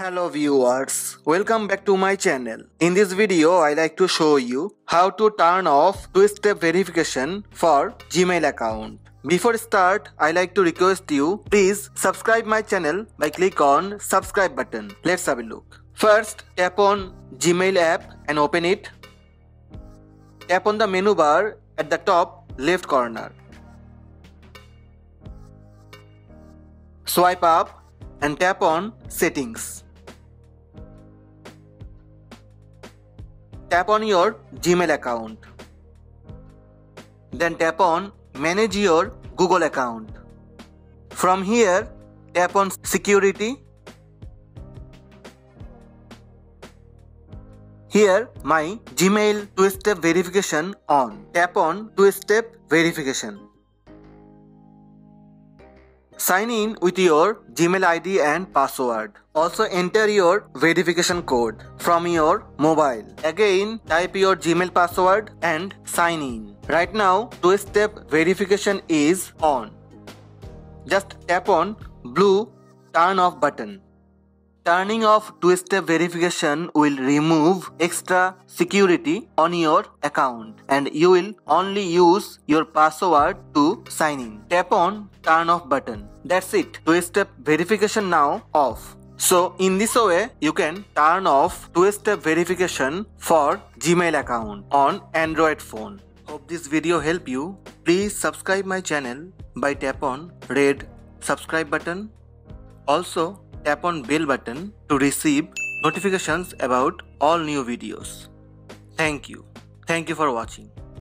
Hello viewers, welcome back to my channel. In this video, I like to show you how to turn off two-step verification for Gmail account. Before start, I like to request you, please subscribe my channel by click on subscribe button. Let's have a look. First, tap on Gmail app and open it. Tap on the menu bar at the top left corner. Swipe up and tap on settings. Tap on your Gmail account. Then tap on Manage your Google account. From here, tap on Security. Here, my Gmail two-step verification on. Tap on two-step verification. Sign in with your Gmail ID and password. Also enter your verification code from your mobile. Again, type your Gmail password and sign in. Right now, two-step verification is on. Just tap on blue turn off button. Turning off two-step verification will remove extra security on your account and you will only use your password to sign in. Tap on turn off button. That's it. Two-step verification now off. So in this way, you can turn off two-step verification for Gmail account on Android phone. Hope this video helped you. Please subscribe my channel by tap on red subscribe button. Also, tap on bell button to receive notifications about all new videos. Thank you. Thank you for watching.